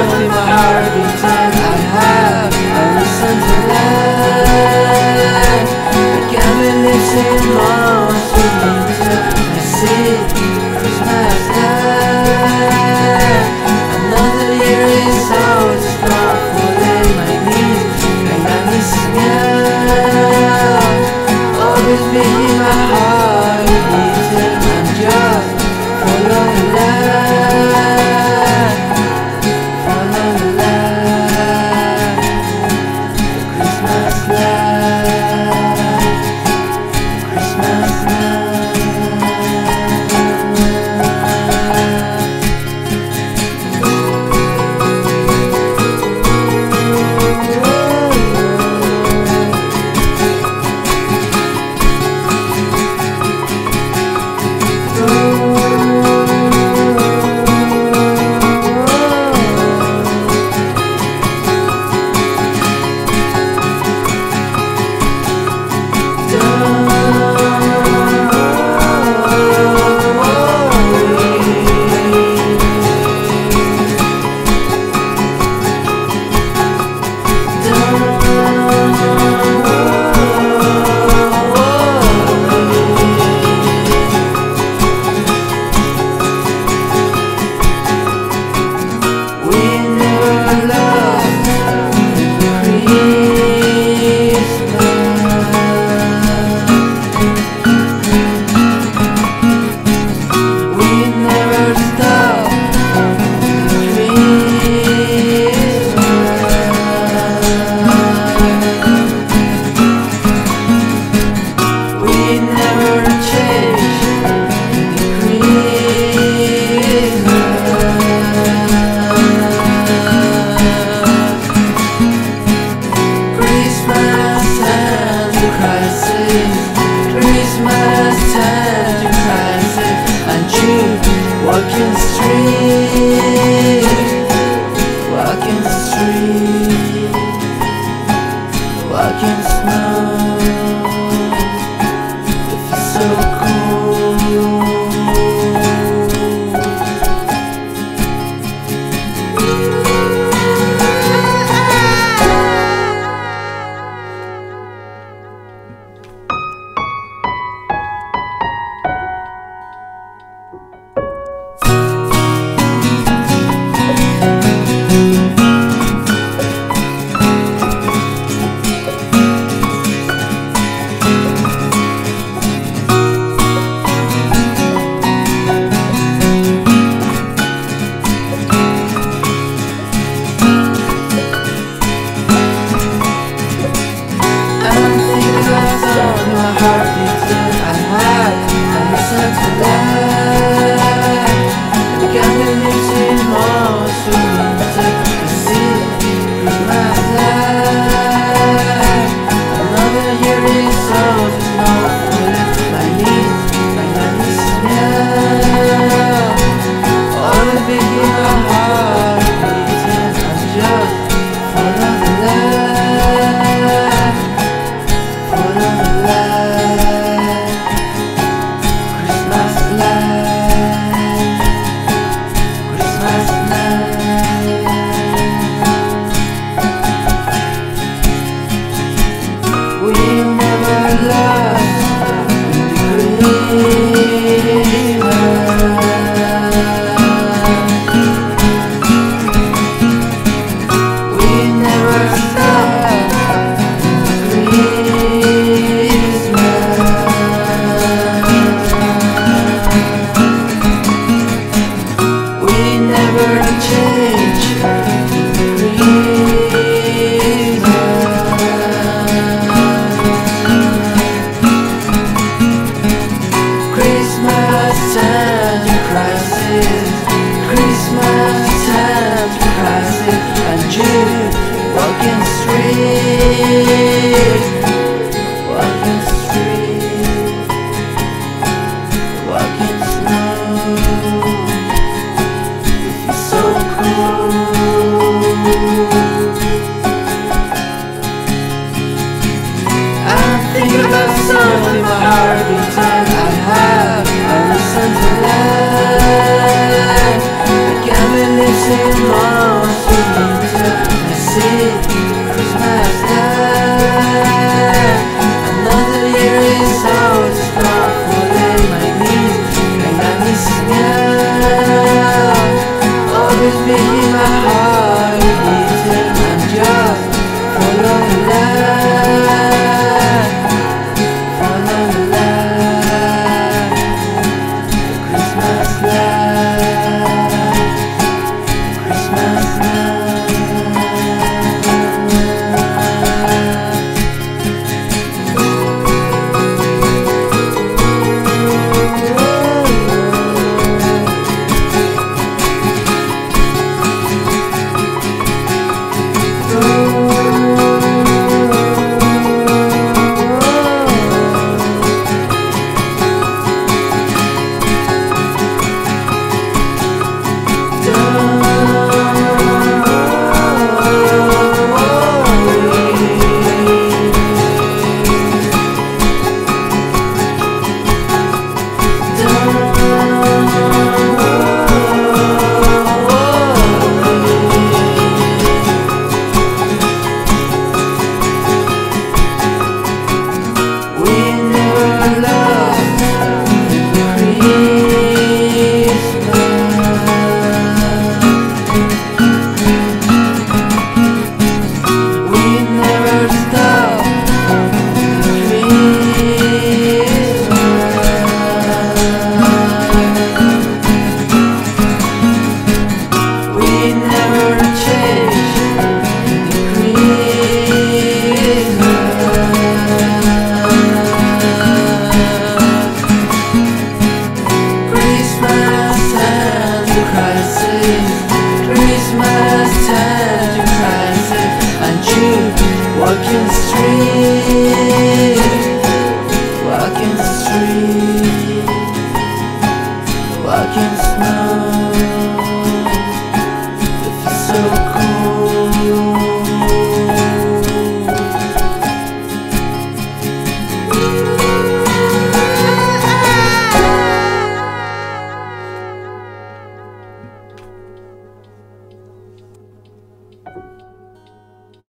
only my heart each time I have a reason to laugh. I can't believe she loves you until I see Christmas time. Another year is out, it's far falling my knees, and I miss you now. Always be in my heart each time I just follow your life. I Christmas time to Christ and you walking street.